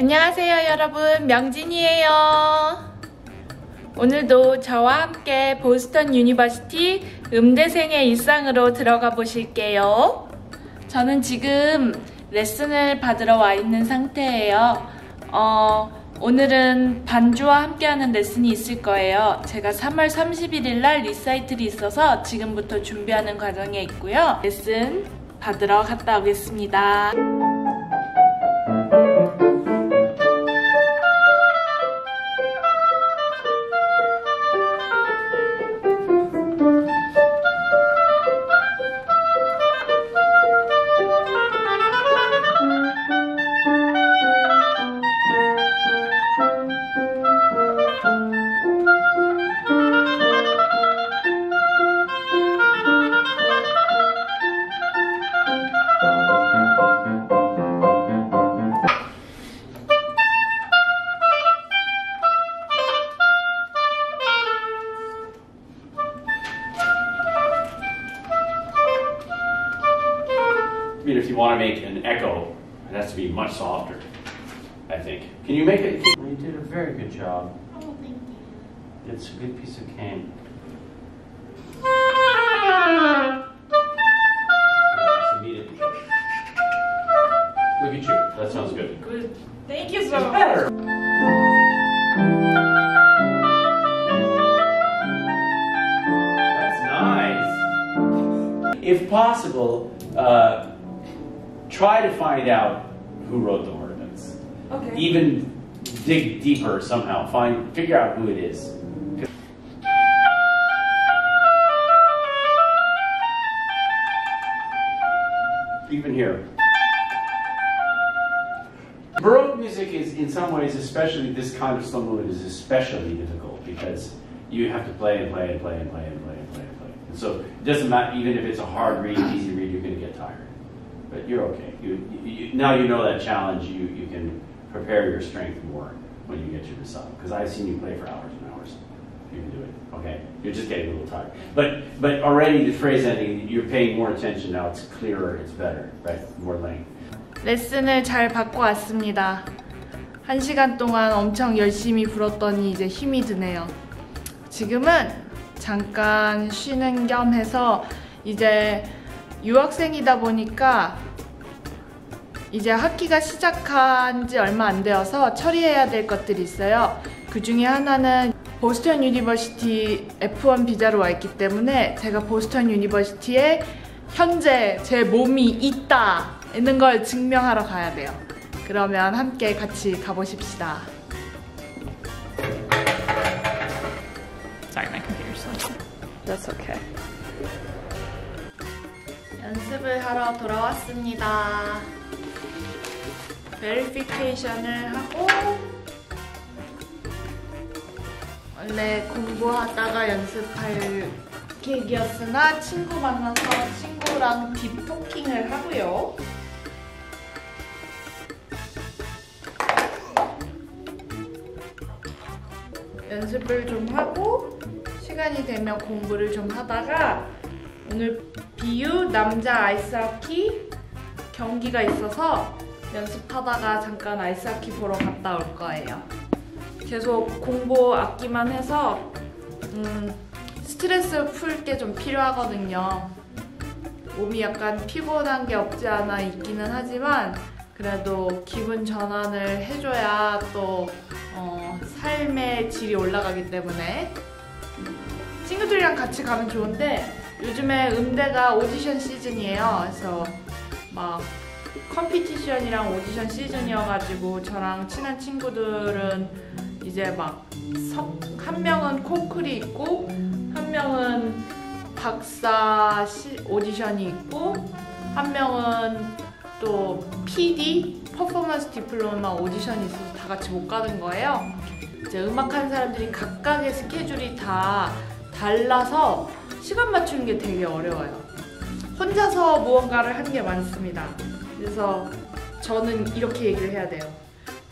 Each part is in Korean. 안녕하세요 여러분, 명진이에요. 오늘도 저와 함께 보스턴 유니버시티 음대생의 일상으로 들어가 보실게요. 저는 지금 레슨을 받으러 와 있는 상태예요. 오늘은 반주와 함께하는 레슨이 있을 거예요. 제가 3월 31일 날 리사이틀이 있어서 지금부터 준비하는 과정에 있고요. 레슨 받으러 갔다 오겠습니다. If you want to make an echo, it has to be much softer, I think. Can you make it? Well, you did a very good job. Oh, thank you. It's a good piece of cane. That's immediate. Look at you. That sounds good. Good. Thank you so much. It's better. That's nice. If possible, try to find out who wrote the ordinance. Okay. Even dig deeper somehow. Figure out who it is. Even here. Baroque music is, in some ways, especially this kind of slow movement, is especially difficult because you have to play and play and play and play and play and play and play. And so it doesn't matter, even if it's a hard read, easy read, you're going to get tired. But you're okay. Now you know that challenge, you can prepare your strength more when you get your recital. Because I've seen you play for hours and hours. You can do it, okay? You're just getting a little tired. But already the phrase ending, you're paying more attention now. It's clearer, it's better, right? More length. 레슨을 잘 받고 왔습니다. 1시간 동안 엄청 열심히 불었더니 이제 힘이 드네요. 지금은 잠깐 쉬는 겸 해서 이제 유학생이다 보니까 이제 학기가 시작한 지 얼마 안 되어서 처리해야 될 것들이 있어요. 그 중에 하나는 보스턴 유니버시티 F1 비자로 와 있기 때문에 제가 보스턴 유니버시티에 현재 제 몸이 있다! 있는 걸 증명하러 가야 돼요. 그러면 함께 같이 가보십시다. Sorry, my computer's slow. That's okay. 연습을 하러 돌아왔습니다. 베리피케이션을 하고 원래 공부하다가 연습할 계획이었으나 친구 만나서 친구랑 딥토킹을 하고요. 연습을 좀 하고 시간이 되면 공부를 좀 하다가 오늘 BU 남자 아이스하키 경기가 있어서 연습하다가 잠깐 아이스하키 보러 갔다 올 거예요. 계속 공부 악기만 해서 스트레스 풀 게 좀 필요하거든요. 몸이 약간 피곤한 게 없지 않아 있기는 하지만 그래도 기분 전환을 해줘야 또 삶의 질이 올라가기 때문에 친구들이랑 같이 가면 좋은데 요즘에 음대가 오디션 시즌이에요. 그래서 막 컴피티션이랑 오디션 시즌이어가지고 저랑 친한 친구들은 이제 막 한 명은 코클이 있고 한 명은 박사 오디션이 있고 한 명은 또 PD 퍼포먼스 디플로마 오디션이 있어서 다 같이 못 가는 거예요. 이제 음악하는 사람들이 각각의 스케줄이 다 달라서 시간 맞추는 게 되게 어려워요. 혼자서 무언가를 하는 게 많습니다. 그래서 저는 이렇게 얘기를 해야 돼요.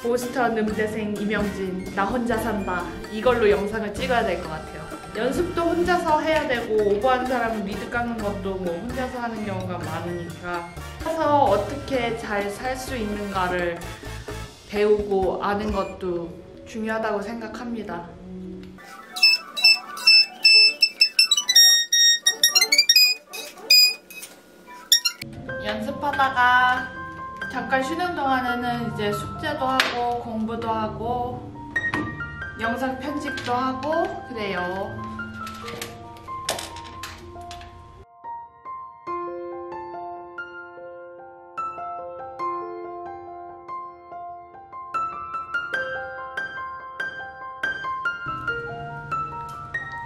보스턴 음대생 이명진, 나 혼자 산다. 이걸로 영상을 찍어야 될 것 같아요. 연습도 혼자서 해야 되고 오버하는 사람은 리드 깎는 것도 뭐 혼자서 하는 경우가 많으니까. 혼자서 어떻게 잘 살 수 있는가를 배우고 아는 것도 중요하다고 생각합니다. 연습하다가 잠깐 쉬는 동안에는 이제 숙제도 하고 공부도 하고 영상 편집도 하고 그래요.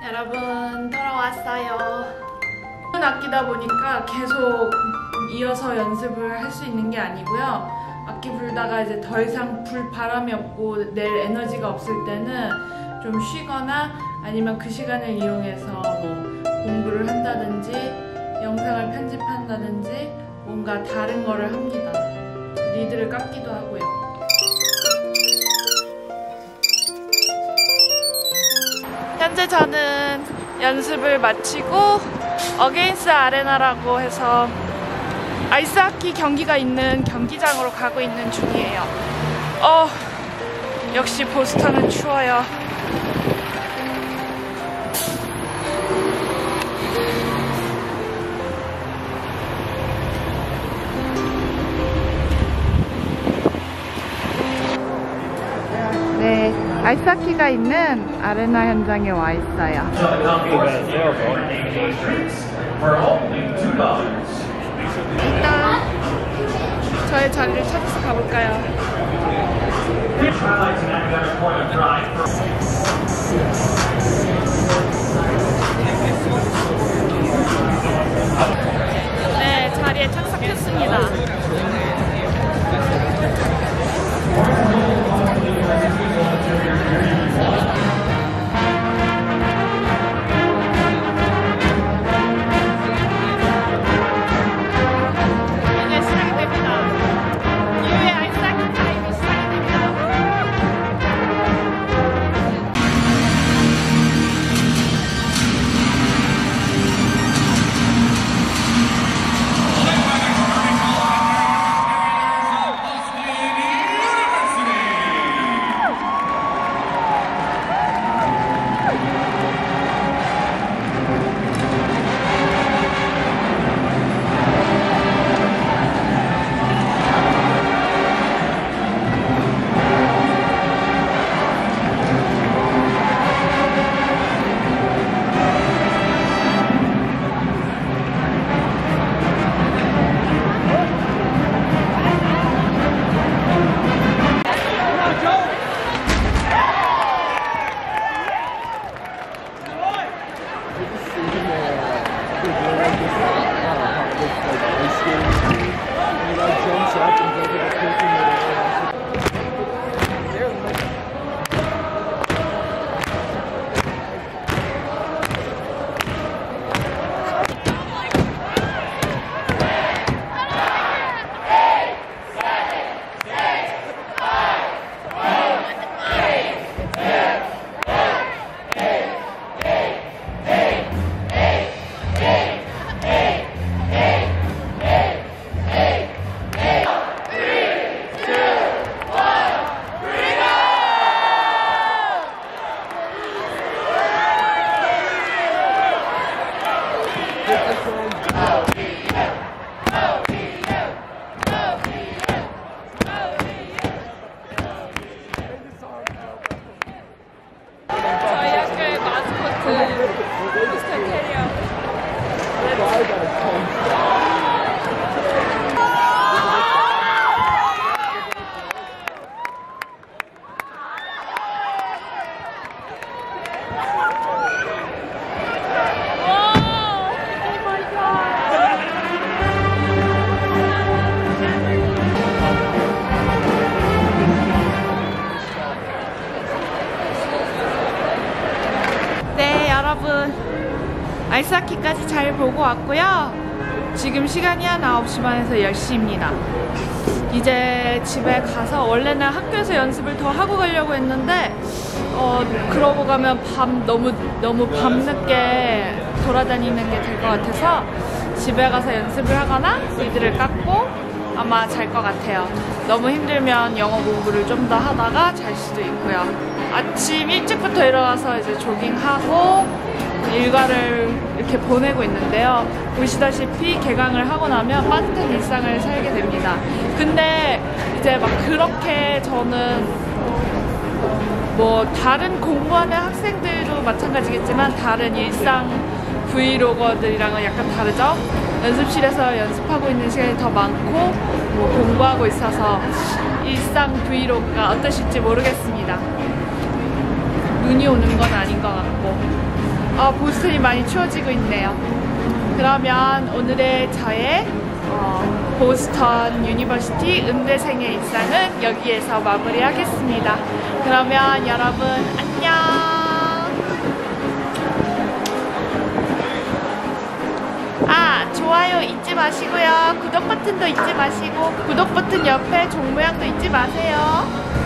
여러분 돌아왔어요. 춤을 아끼다 보니까 계속 이어서 연습을 할 수 있는 게 아니고요. 악기 불다가 이제 더 이상 불 바람이 없고 낼 에너지가 없을 때는 좀 쉬거나 아니면 그 시간을 이용해서 뭐 공부를 한다든지 영상을 편집한다든지 뭔가 다른 거를 합니다. 리드를 깎기도 하고요. 현재 저는 연습을 마치고 어게인스 아레나라고 해서 아이스하키 경기가 있는 경기장으로 가고 있는 중이에요. 역시 보스턴은 추워요. 네, 아이스하키가 있는 아레나 현장에 와 있어요. 일단 저의 자리를 찾아서 가볼까요? 네, 자리에 착석했습니다. 아이스하키까지 잘 보고 왔고요. 지금 시간이 한 9시 반에서 10시입니다. 이제 집에 가서 원래는 학교에서 연습을 더 하고 가려고 했는데 그러고 가면 너무 밤늦게 돌아다니는 게 될 것 같아서 집에 가서 연습을 하거나 리드를 깎고 아마 잘 것 같아요. 너무 힘들면 영어 공부를 좀 더 하다가 잘 수도 있고요. 아침 일찍부터 일어나서 이제 조깅하고 일과를 이렇게 보내고 있는데요. 보시다시피 개강을 하고 나면 빠듯한 일상을 살게 됩니다. 근데 이제 막 그렇게 저는 뭐 다른 공부하는 학생들도 마찬가지겠지만 다른 일상 브이로거들이랑은 약간 다르죠? 연습실에서 연습하고 있는 시간이 더 많고 뭐 공부하고 있어서 일상 브이로그가 어떠실지 모르겠습니다. 눈이 오는 건 아닌 것 같고 보스턴이 많이 추워지고 있네요. 그러면 오늘의 저의 보스턴 유니버시티 음대생의 일상은 여기에서 마무리하겠습니다. 그러면 여러분 안녕! 좋아요 잊지 마시고요. 구독 버튼도 잊지 마시고 구독 버튼 옆에 종 모양도 잊지 마세요.